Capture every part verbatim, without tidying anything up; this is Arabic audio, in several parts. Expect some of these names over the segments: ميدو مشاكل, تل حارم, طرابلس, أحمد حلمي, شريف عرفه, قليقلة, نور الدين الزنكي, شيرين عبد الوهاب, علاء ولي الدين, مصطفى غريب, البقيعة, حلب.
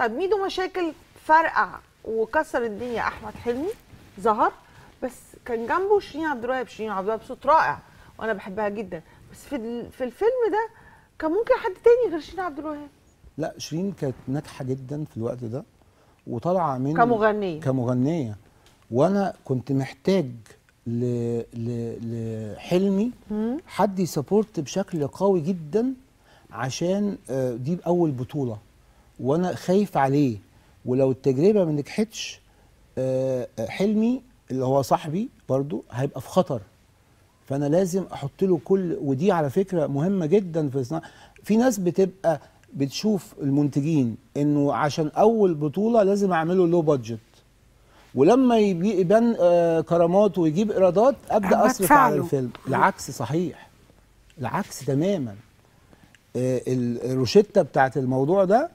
طب ميدو مشاكل فرقع وكسر الدنيا، احمد حلمي ظهر بس كان جنبه شيرين عبد الوهاب، شيرين عبد الوهاب صوت رائع وانا بحبها جدا، بس في في الفيلم ده كان ممكن حد تاني غير شيرين عبد الوهاب. لا شيرين كانت ناجحه جدا في الوقت ده وطالعه من كمغنيه كمغنيه وانا كنت محتاج ل ل لحلمي حد يسبورت بشكل قوي جدا عشان دي اول بطوله وانا خايف عليه، ولو التجربه ما نجحتش حلمي اللي هو صاحبي برضو هيبقى في خطر، فانا لازم احط له كل، ودي على فكره مهمه جدا في صناعه. في ناس بتبقى بتشوف المنتجين انه عشان اول بطوله لازم اعمله لو بادجت، ولما يبان كرامات ويجيب ايرادات ابدا اصرف على الفيلم. العكس صحيح، العكس تماما. الروشته بتاعت الموضوع ده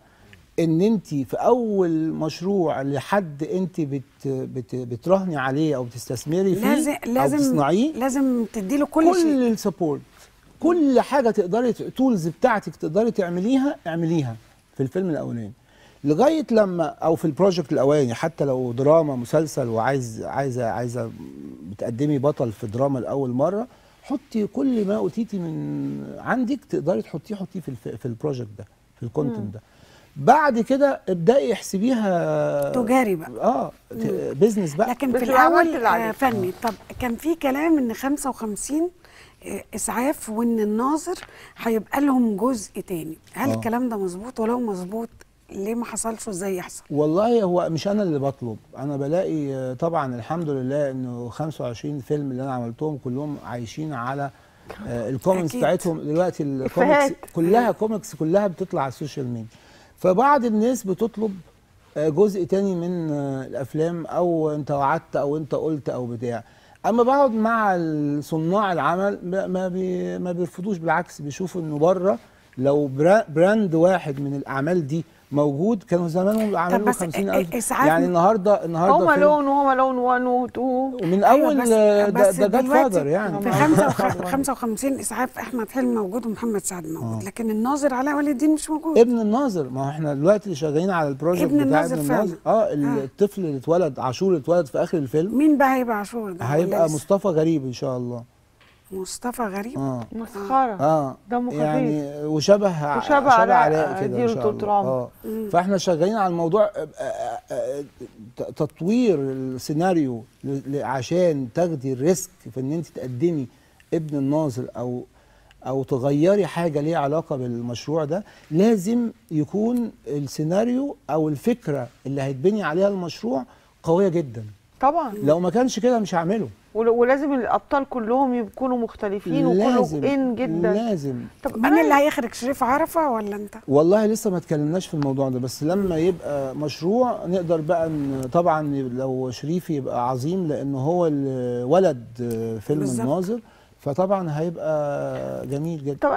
ان انت في اول مشروع لحد انت بت بت بترهني عليه او بتستثمري فيه لازم لازم تصنعيه، لازم تدي له كل, كل شيء، كل السبورت، كل حاجه تقدري، التولز بتاعتك تقدري تعمليها اعمليها في الفيلم الاولاني لغايه لما، او في البروجكت الاولاني، حتى لو دراما مسلسل وعايز عايزه عايزه بتقدمي بطل في دراما لاول مره، حطي كل ما اوتيتي من عندك تقدري تحطيه حطيه في في البروجكت ده، في الكونتنت ده. بعد كده ابدأي احسبيها تجاري بقى، اه بزنس بقى، لكن في الاول فني. طب كان في كلام ان خمسة وخمسين اسعاف وان الناظر هيبقى لهم جزء تاني، هل أوه. الكلام ده مظبوط؟ ولو مظبوط ليه ما حصلش وازاي يحصل؟ والله هو مش انا اللي بطلب، انا بلاقي طبعا الحمد لله انه خمسة وعشرين فيلم اللي انا عملتهم كلهم عايشين على آه الكومنتس بتاعتهم دلوقتي، الكومنتس كلها كوميكس كلها بتطلع على السوشيال ميديا، فبعض الناس بتطلب جزء تاني من الافلام، او انت وعدت او انت قلت او بتاع. اما بقعد مع صناع العمل ما بي ما بيرفضوش، بالعكس بيشوفوا انه بره لو براند واحد من الاعمال دي موجود كانوا زمانهم عملوا خمسين ألف. يعني النهارده النهارده هما لون وهما لون واحد واتنين ومن اول ده ده فادر يعني في خمسة وخمسين اسعاف احمد حلمي موجود ومحمد سعد موجود، آه. لكن الناظر علاء ولي الدين مش موجود. ابن الناظر، ما هو احنا دلوقتي شغالين على البروجكت بتاع الناظر ابن الناظر. اه الطفل اللي اتولد، عاشور اللي اتولد في اخر الفيلم، مين بقى هيبقى عاشور ده؟ هيبقى مصطفى غريب ان شاء الله. مصطفى غريب آه. مسخره آه. دمه خفيف يعني، وشبه وشبه علاء كده ان شاء الله آه. فاحنا شغالين على الموضوع، تطوير السيناريو عشان تاخدي الريسك في ان انت تقدمي ابن الناظر او او تغيري حاجه ليها علاقه بالمشروع ده. لازم يكون السيناريو او الفكره اللي هيتبني عليها المشروع قويه جدا طبعا، لو ما كانش كده مش هعمله. ولازم الابطال كلهم يكونوا مختلفين وكلهم ان جدا لازم. طب مين اللي هيخرج، شريف عرفه ولا انت؟ والله لسه ما اتكلمناش في الموضوع ده، بس لما يبقى مشروع نقدر بقى طبعا. لو شريف يبقى عظيم لانه هو ولد فيلم بالزبط. الناظر، فطبعا هيبقى جميل جدا.